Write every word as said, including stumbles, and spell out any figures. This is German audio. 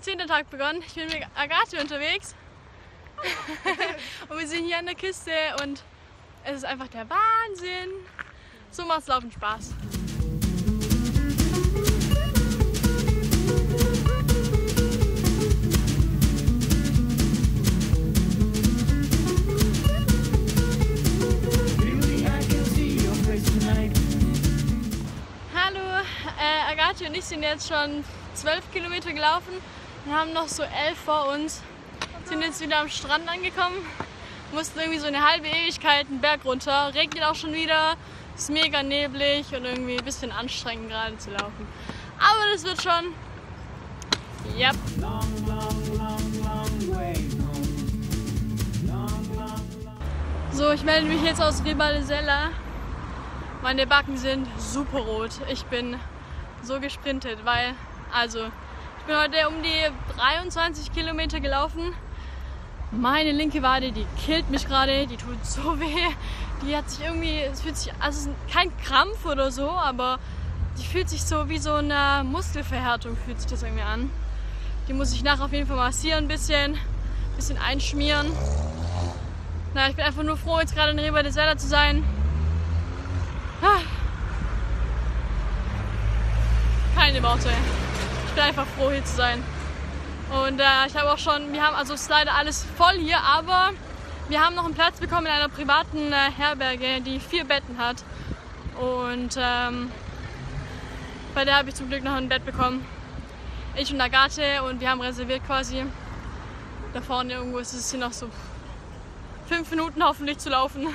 zehnten Tag begonnen. Ich bin mit Agathe unterwegs und wir sind hier an der Küste und es ist einfach der Wahnsinn. So macht's Laufen Spaß. Hallo, äh, Agathe und ich sind jetzt schon zwölf Kilometer gelaufen. Wir haben noch so elf vor uns, sind jetzt wieder am Strand angekommen, mussten irgendwie so eine halbe Ewigkeit einen Berg runter, regnet auch schon wieder, ist mega neblig und irgendwie ein bisschen anstrengend gerade zu laufen. Aber das wird schon. Yep. So, ich melde mich jetzt aus Ribadesella. Meine Backen sind super rot. Ich bin so gesprintet, weil, also, ich bin heute um die dreiundzwanzig Kilometer gelaufen. Meine linke Wade, die killt mich gerade, die tut so weh. Die hat sich irgendwie, es fühlt sich, also kein Krampf oder so, aber die fühlt sich so wie so eine Muskelverhärtung, fühlt sich das irgendwie an. Die muss ich nachher auf jeden Fall massieren ein bisschen, ein bisschen einschmieren. Na, ich bin einfach nur froh, jetzt gerade in Ribadesella zu sein. Ah. Keine Worte. Ich bin einfach froh, hier zu sein. Und äh, ich habe auch schon, wir haben, also es ist leider alles voll hier, aber wir haben noch einen Platz bekommen in einer privaten äh, Herberge, die vier Betten hat. Und ähm, bei der habe ich zum Glück noch ein Bett bekommen. Ich und Agathe, und wir haben reserviert quasi. Da vorne irgendwo ist es hier noch so fünf Minuten hoffentlich zu laufen.